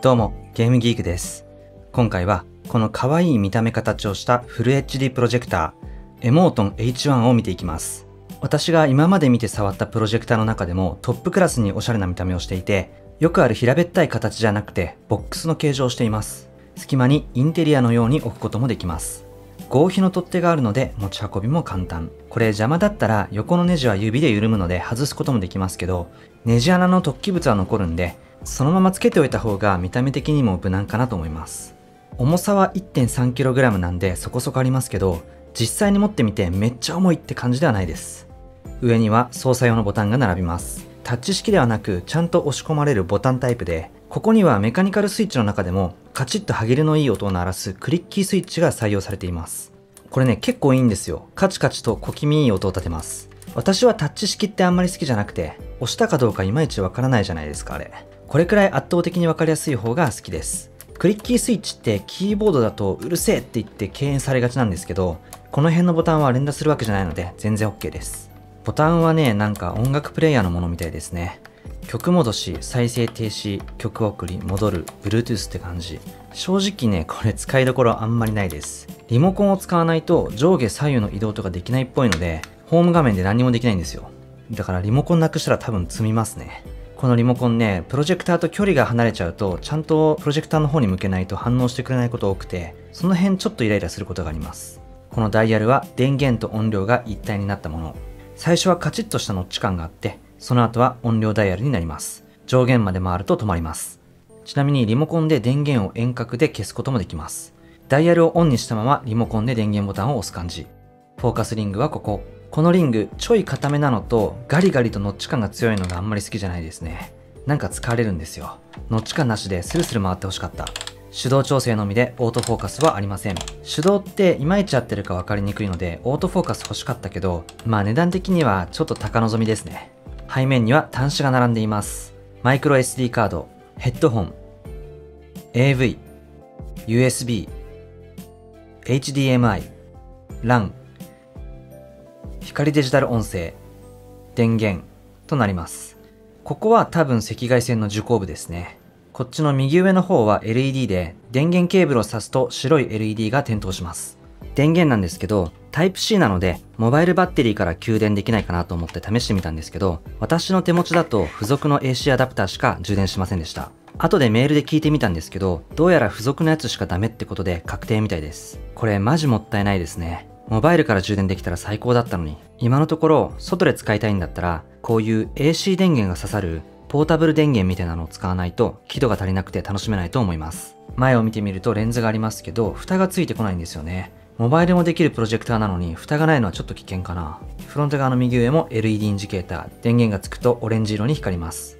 どうも、ゲームギークです。今回はこの可愛い見た目形をしたフル HD プロジェクター、エモートン H1 を見ていきます。私が今まで見て触ったプロジェクターの中でもトップクラスにおしゃれな見た目をしていて、よくある平べったい形じゃなくてボックスの形状をしています。隙間にインテリアのように置くこともできます。合皮の取っ手があるので持ち運びも簡単。これ邪魔だったら横のネジは指で緩むので外すこともできますけど、ネジ穴の突起物は残るんで、そのままつけておいた方が見た目的にも無難かなと思います。重さは 1.3kg なんでそこそこありますけど、実際に持ってみてめっちゃ重いって感じではないです。上には操作用のボタンが並びます。タッチ式ではなくちゃんと押し込まれるボタンタイプで、ここにはメカニカルスイッチの中でもカチッと歯切れのいい音を鳴らすクリッキースイッチが採用されています。これね、結構いいんですよ。カチカチと小気味いい音を立てます。私はタッチ式ってあんまり好きじゃなくて、押したかどうかいまいちわからないじゃないですか、あれ。これくらい圧倒的にわかりやすい方が好きです。クリッキースイッチってキーボードだとうるせえって言って敬遠されがちなんですけど、この辺のボタンは連打するわけじゃないので全然 OK です。ボタンはね、なんか音楽プレイヤーのものみたいですね。曲戻し、再生停止、曲送り、戻る、Bluetooth って感じ。正直ね、これ使いどころあんまりないです。リモコンを使わないと上下左右の移動とかできないっぽいので、ホーム画面で何もできないんですよ。だからリモコンなくしたら多分積みますね。このリモコンね、プロジェクターと距離が離れちゃうと、ちゃんとプロジェクターの方に向けないと反応してくれないこと多くて、その辺ちょっとイライラすることがあります。このダイヤルは電源と音量が一体になったもの。最初はカチッとしたノッチ感があって、その後は音量ダイヤルになります。上限まで回ると止まります。ちなみにリモコンで電源を遠隔で消すこともできます。ダイヤルをオンにしたままリモコンで電源ボタンを押す感じ。フォーカスリングはここ。このリング、ちょい固めなのとガリガリとノッチ感が強いのがあんまり好きじゃないですね。なんか疲れるんですよ。ノッチ感なしでスルスル回ってほしかった。手動調整のみでオートフォーカスはありません。手動っていまいち合ってるか分かりにくいのでオートフォーカス欲しかったけど、まあ値段的にはちょっと高望みですね。背面には端子が並んでいます。マイクロ SD カード、ヘッドホン、AV、USB、HDMI、LAN、光デジタル音声、電源となります。ここは多分赤外線の受光部ですね。こっちの右上の方は LED で、電源ケーブルを挿すと白い LED が点灯します。電源なんですけど、Type-C なので、モバイルバッテリーから給電できないかなと思って試してみたんですけど、私の手持ちだと付属の AC アダプターしか充電しませんでした。後でメールで聞いてみたんですけど、どうやら付属のやつしかダメってことで確定みたいです。これマジもったいないですね。モバイルから充電できたら最高だったのに、今のところ外で使いたいんだったら、こういう AC 電源が刺さるポータブル電源みたいなのを使わないと、輝度が足りなくて楽しめないと思います。前を見てみるとレンズがありますけど、蓋がついてこないんですよね。モバイルもできるプロジェクターなのに蓋がないのはちょっと危険かな。フロント側の右上も LED インジケーター、電源がつくとオレンジ色に光ります。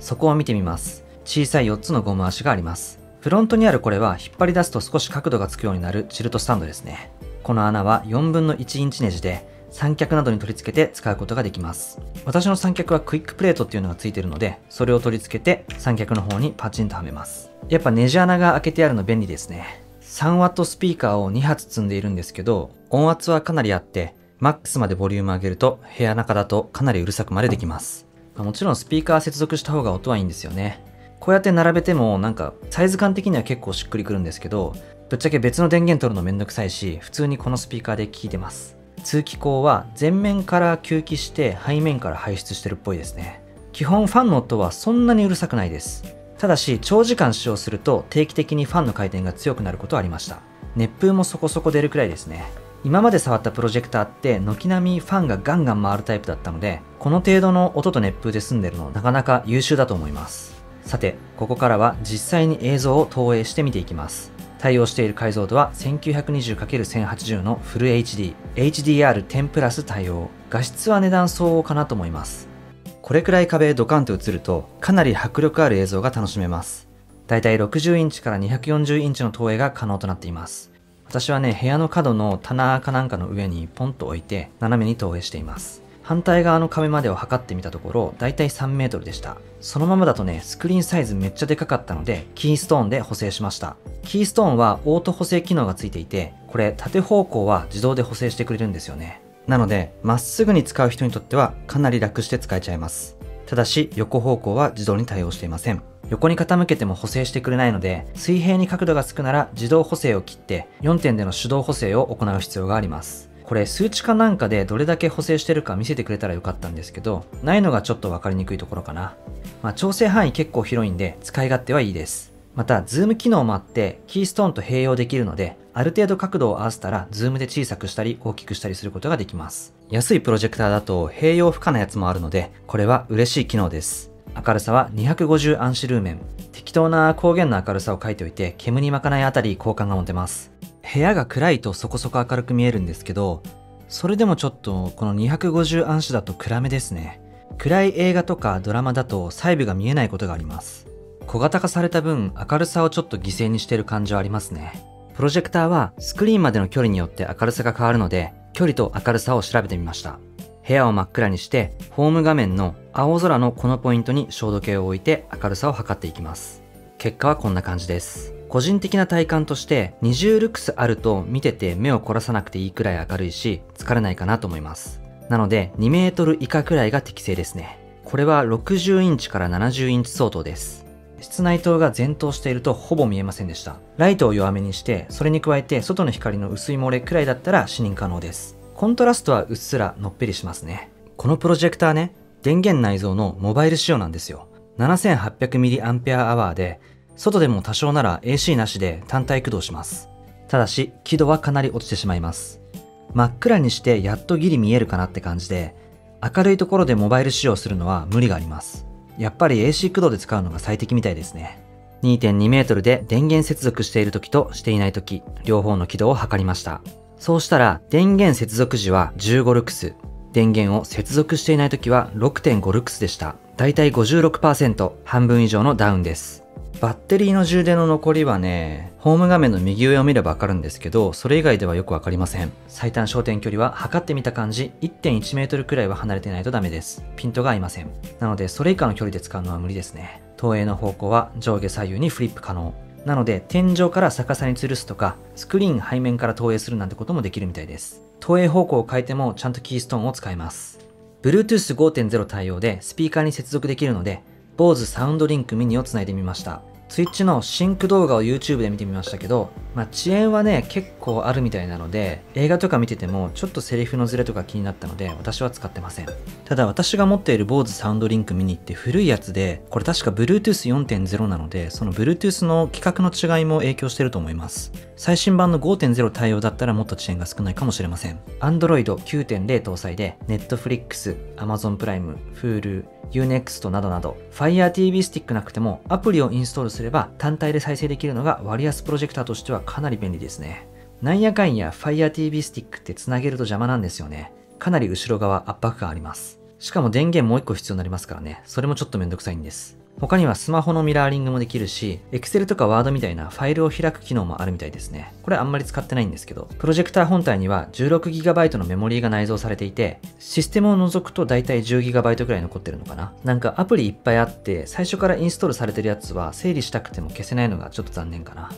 そこを見てみます。小さい4つのゴム足があります。フロントにあるこれは引っ張り出すと少し角度がつくようになるチルトスタンドですね。この穴は4分の1インチネジで三脚などに取り付けて使うことができます。私の三脚はクイックプレートっていうのがついてるので、それを取り付けて三脚の方にパチンとはめます。やっぱネジ穴が開けてあるの便利ですね。3W スピーカーを2発積んでいるんですけど、音圧はかなりあって、マックスまでボリューム上げると部屋中だとかなりうるさくまでできます。もちろんスピーカー接続した方が音はいいんですよね。こうやって並べてもなんかサイズ感的には結構しっくりくるんですけど、ぶっちゃけ別の電源取るのめんどくさいし、普通にこのスピーカーで聞いてます。通気口は前面から吸気して背面から排出してるっぽいですね。基本ファンの音はそんなにうるさくないです。ただし、長時間使用すると定期的にファンの回転が強くなることはありました。熱風もそこそこ出るくらいですね。今まで触ったプロジェクターって、軒並みファンがガンガン回るタイプだったので、この程度の音と熱風で済んでるの、なかなか優秀だと思います。さて、ここからは実際に映像を投影して見ていきます。対応している解像度は 1920×1080 のフル HD、HDR10 プラス対応。画質は値段相応かなと思います。これくらい壁へドカンと映るとかなり迫力ある映像が楽しめます。だいたい60インチから240インチの投影が可能となっています。私はね、部屋の角の棚かなんかの上にポンと置いて斜めに投影しています。反対側の壁までを測ってみたところ、だいたい3メートルでした。そのままだとね、スクリーンサイズめっちゃでかかったので、キーストーンで補正しました。キーストーンはオート補正機能がついていて、これ縦方向は自動で補正してくれるんですよね。なので、まっすぐに使う人にとってはかなり楽して使えちゃいます。ただし、横方向は自動に対応していません。横に傾けても補正してくれないので、水平に角度がつくなら自動補正を切って4点での手動補正を行う必要があります。これ数値化なんかでどれだけ補正してるか見せてくれたらよかったんですけど、ないのがちょっと分かりにくいところかな。調整範囲結構広いんで使い勝手はいいです。またズーム機能もあってキーストーンと併用できるので、ある程度角度を合わせたらズームで小さくしたり大きくしたりすることができます。安いプロジェクターだと併用不可なやつもあるので、これは嬉しい機能です。明るさは250暗視ルーメン。適当な光源の明るさを書いておいて、煙に巻かないあたり好感が持てます。部屋が暗いとそこそこ明るく見えるんですけど、それでもちょっとこの250暗視だと暗めですね。暗い映画とかドラマだと細部が見えないことがあります。小型化された分明るさをちょっと犠牲にしてる感じはありますね。プロジェクターはスクリーンまでの距離によって明るさが変わるので、距離と明るさを調べてみました。部屋を真っ暗にしてホーム画面の青空のこのポイントに照度計を置いて明るさを測っていきます。結果はこんな感じです。個人的な体感として20ルクスあると見てて目を凝らさなくていいくらい明るいし疲れないかなと思います。なので2メートル以下くらいが適正ですね。これは60インチから70インチ相当です。室内灯が全灯しているとほぼ見えませんでした。ライトを弱めにして、それに加えて外の光の薄い漏れくらいだったら視認可能です。コントラストはうっすらのっぺりしますね。このプロジェクターね、電源内蔵のモバイル仕様なんですよ。 7800mAh で外でも多少なら AC なしで単体駆動します。ただし輝度はかなり落ちてしまいます。真っ暗にしてやっとギリ見えるかなって感じで、明るいところでモバイル使用するのは無理があります。やっぱり AC 駆動で使うのが最適みたいですね。 2.2 メートルで電源接続している時としていない時、両方の輝度を測りました。そうしたら電源接続時は15ルクス、電源を接続していない時は 6.5 ルクスでした。だいたい 56%、 半分以上のダウンです。バッテリーの充電の残りはね、ホーム画面の右上を見ればわかるんですけど、それ以外ではよくわかりません。最短焦点距離は測ってみた感じ 1.1 メートルくらいは離れてないとダメです。ピントが合いません。なのでそれ以下の距離で使うのは無理ですね。投影の方向は上下左右にフリップ可能なので、天井から逆さに吊るすとかスクリーン背面から投影するなんてこともできるみたいです。投影方向を変えてもちゃんとキーストーンを使えます。 Bluetooth 5.0 対応でスピーカーに接続できるので、BOSEサウンドリンクミニをつないでみました。Twitch のシンク動画を YouTube で見てみましたけど、遅延はね結構あるみたいなので、映画とか見ててもちょっとセリフのズレとか気になったので私は使ってません。ただ私が持っている BOSEサウンドリンクミニって古いやつで、これ確か Bluetooth 4.0 なので、その Bluetooth の規格の違いも影響してると思います。最新版の 5.0 対応だったらもっと遅延が少ないかもしれません。Android 9.0 搭載で Netflix、Amazon プライム、Hulu、U-NEXT などなど FireTV スティックなくてもアプリをインストールすれば単体で再生できるのが割安プロジェクターとしてはかなり便利ですね。なんやかんや FireTV スティックってつなげると邪魔なんですよね。かなり後ろ側圧迫感あります。しかも電源もう1個必要になりますからね、それもちょっとめんどくさいんです。他にはスマホのミラーリングもできるし、 Excel とか Word みたいなファイルを開く機能もあるみたいですね。これあんまり使ってないんですけど、プロジェクター本体には 16GB のメモリーが内蔵されていて、システムを除くとだいたい 10GB くらい残ってるのかな。なんかアプリいっぱいあって、最初からインストールされてるやつは整理したくても消せないのがちょっと残念かな。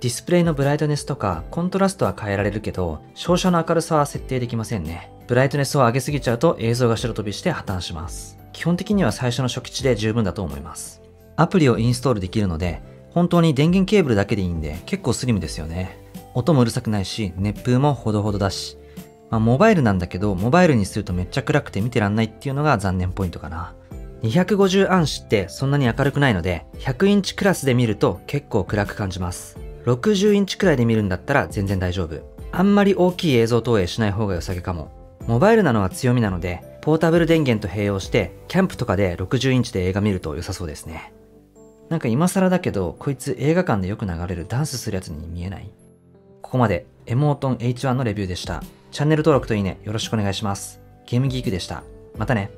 ディスプレイのブライトネスとかコントラストは変えられるけど、照射の明るさは設定できませんね。ブライトネスを上げすぎちゃうと映像が白飛びして破綻します。基本的には最初の初期値で十分だと思います。アプリをインストールできるので、本当に電源ケーブルだけでいいんで結構スリムですよね。音もうるさくないし熱風もほどほどだし、モバイルなんだけどモバイルにするとめっちゃ暗くて見てらんないっていうのが残念ポイントかな。250暗視ってそんなに明るくないので、100インチクラスで見ると結構暗く感じます。60インチくらいで見るんだったら全然大丈夫。あんまり大きい映像投影しない方が良さげかも。モバイルなのは強みなので、ポータブル電源と併用してキャンプとかで60インチで映画見ると良さそうですね。なんか今更だけど、こいつ映画館でよく流れるダンスするやつに見えない。ここまでエモートン H1 のレビューでした。チャンネル登録といいねよろしくお願いします。ゲームギークでした。またね。